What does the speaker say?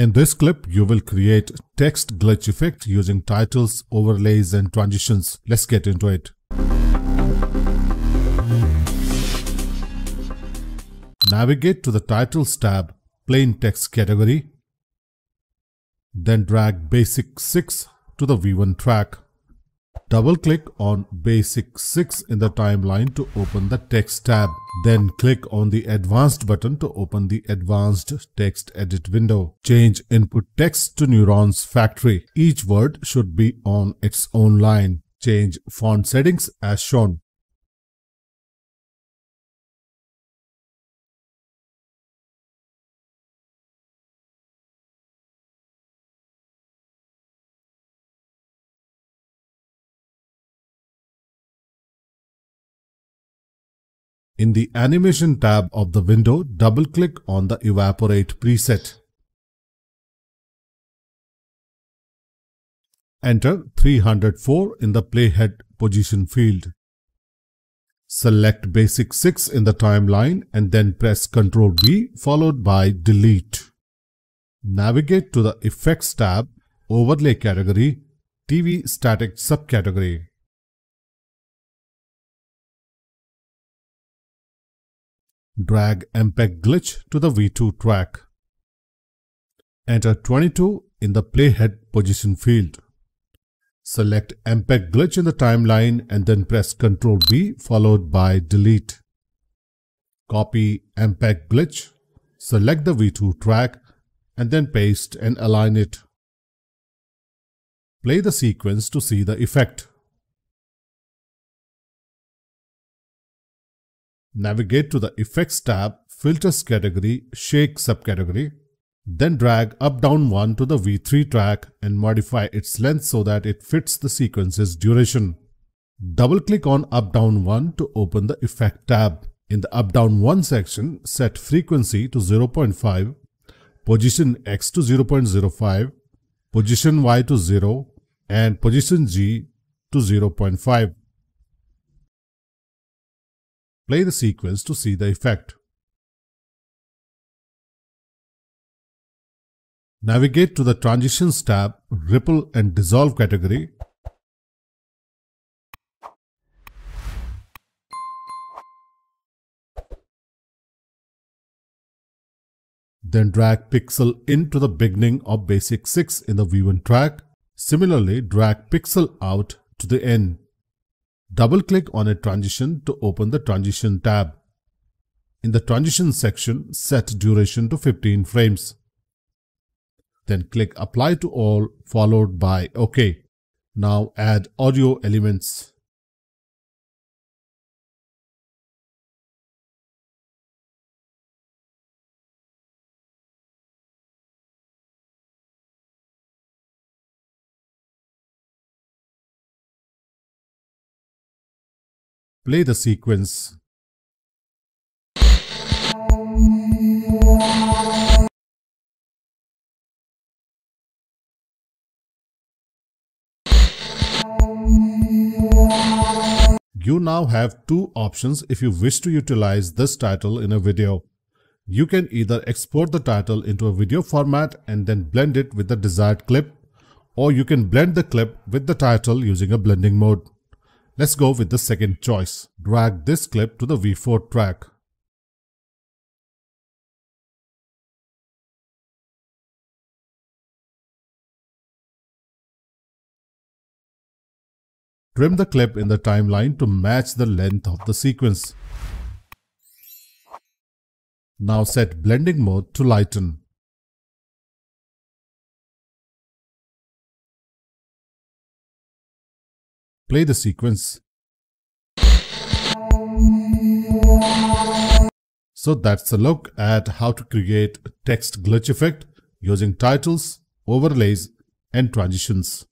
In this clip, you will create text glitch effect using titles, overlays and transitions. Let's get into it. Navigate to the Titles tab, Plain Text category. Then drag Basic 6 to the V1 track. Double-click on Basic 6 in the timeline to open the Text tab. Then click on the Advanced button to open the Advanced Text Edit window. Change Input Text to Neurons Factory. Each word should be on its own line. Change font settings as shown. In the Animation tab of the window, double-click on the Evaporate preset. Enter 304 in the Playhead position field. Select Basic 6 in the timeline and then press Ctrl V followed by Delete. Navigate to the Effects tab, Overlay category, TV Static subcategory. Drag MPEG Glitch to the V2 track. Enter 22 in the Playhead position field. Select MPEG Glitch in the timeline and then press Ctrl V followed by Delete. Copy MPEG Glitch, select the V2 track and then paste and align it. Play the sequence to see the effect. Navigate to the Effects tab, Filters category, Shake subcategory. Then drag up-down 1 to the V3 track and modify its length so that it fits the sequence's duration. Double-click on up-down 1 to open the Effect tab. In the up-down 1 section, set Frequency to 0.5, Position X to 0.05, Position Y to 0, and Position G to 0.5. Play the sequence to see the effect. Navigate to the Transitions tab, Ripple and Dissolve category. Then drag Pixel in to the beginning of Basic 6 in the V1 track. Similarly, drag Pixel out to the end. Double-click on a transition to open the Transition tab. In the Transition section, set duration to 15 frames. Then click Apply to All followed by OK. Now add audio elements. Play the sequence. You now have two options if you wish to utilize this title in a video. You can either export the title into a video format and then blend it with the desired clip, or you can blend the clip with the title using a blending mode. Let's go with the second choice. Drag this clip to the V4 track. Trim the clip in the timeline to match the length of the sequence. Now set blending mode to lighten. Play the sequence. So that's a look at how to create text glitch effect using titles, overlays and transitions.